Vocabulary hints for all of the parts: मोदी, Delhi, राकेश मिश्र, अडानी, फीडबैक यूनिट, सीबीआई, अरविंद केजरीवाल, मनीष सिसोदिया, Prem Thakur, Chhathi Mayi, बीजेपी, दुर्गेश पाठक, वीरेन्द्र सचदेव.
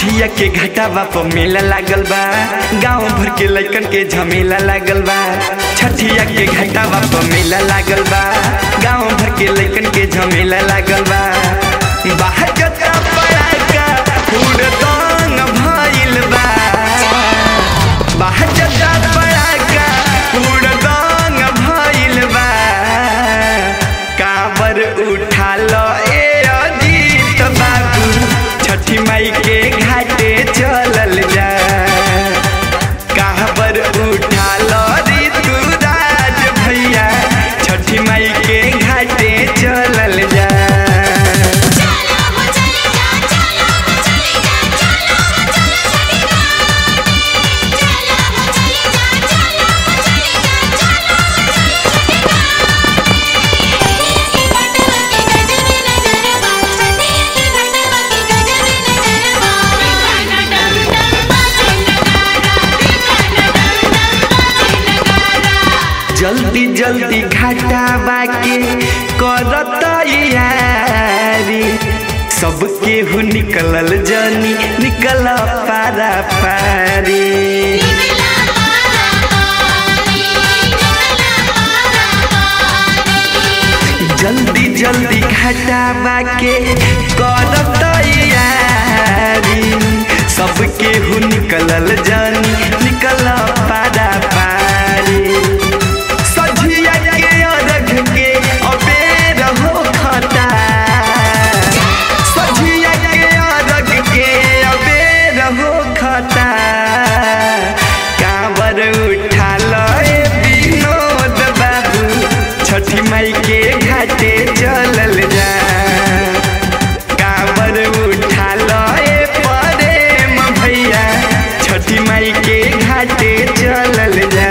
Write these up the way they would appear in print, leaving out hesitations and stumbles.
झिया के घटावा पर मेला लागल बा, गाँव भर के लड़कन के झमेला लागल बा। छठिया के घटावा पर मेला लागल बा, गाँव भर के लड़कन के झमेला लागल बा। बाहर जता पड़ा का फूल दान भइल बा, बाहर जता पड़ा का फूल दान भइल बा। काबर उठा लो ए अजीत बाबू, छठी माई के घाटे चलल जा। काबर उठा लो ऋतु राज भैया, छठी माई के घाटे चलल जा। जल्दी जल्दी घटावा के करत तैयारी, सब केहू निकलल जानी निकल पारा पारी। जल्दी जल्दी घटावा के करत तैयारी, सब केहू निकलल जानी निकल पारा पारी। छठी माई के घाटे चलल जा, कांवर उठा लो ए प्रेम भैया, छठी माई के घाटे चलल जा।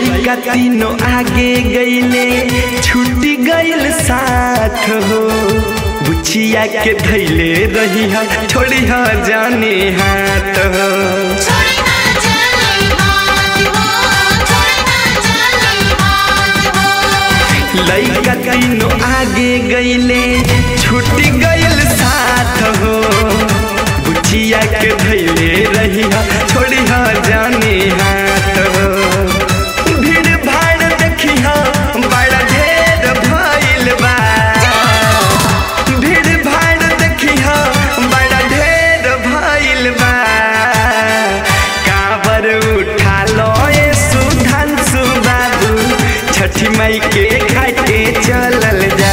लइका तीनों आगे गईले छूट गईल साथ हो, बुचिया के धैले रही है छोड़ी है जाने हाथ हो। लइका तीनों आगे गईले छूट गईल साथ हो, बुचिया के धैले रही है छोड़ी है जाने हाथ हो। छठी माई के घाटे चलल जा,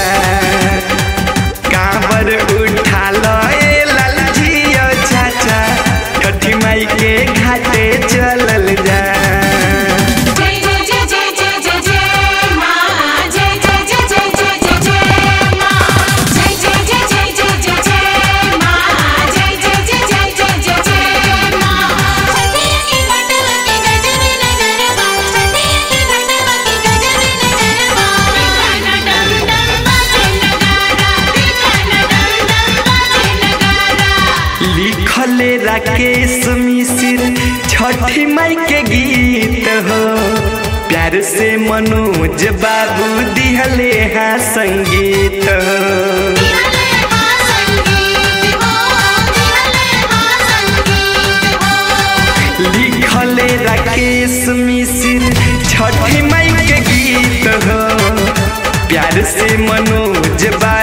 कांवर उठा लो ए लालजिया चाचा, छठी माई के घाटे चलल जा। लिखले राकेश मिश्र छठी माई के गीत हो, प्यार से मनोज बाबू दिहले हा संगीत हो। लिखले राकेश मिश्र छठी माई के गीत हो, प्यार से मनोज बाबू